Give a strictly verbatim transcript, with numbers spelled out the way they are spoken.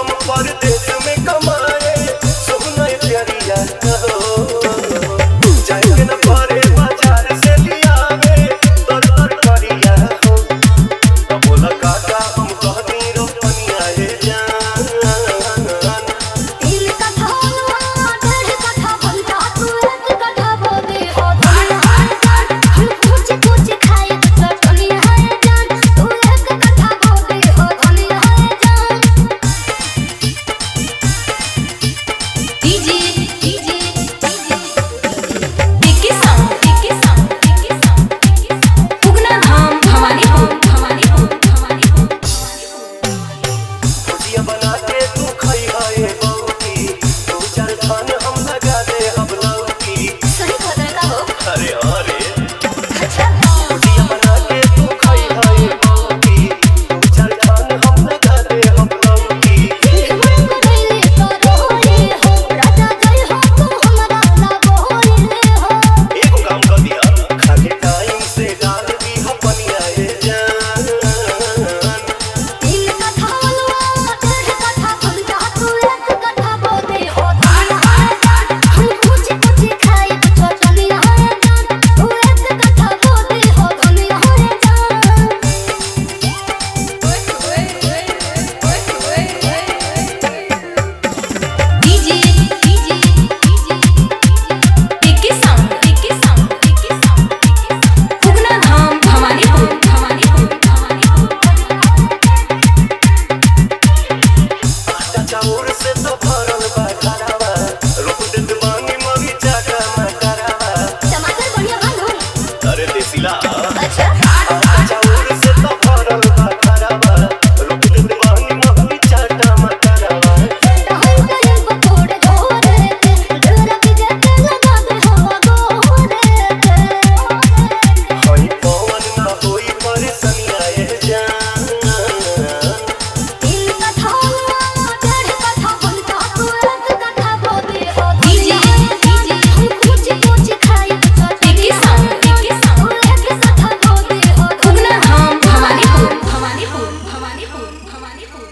हम परदेश में कमाए सोना जरिया जाके न परे बाजार से लिया हो तो बोला काका हम कहनी रोपनिया है हमारी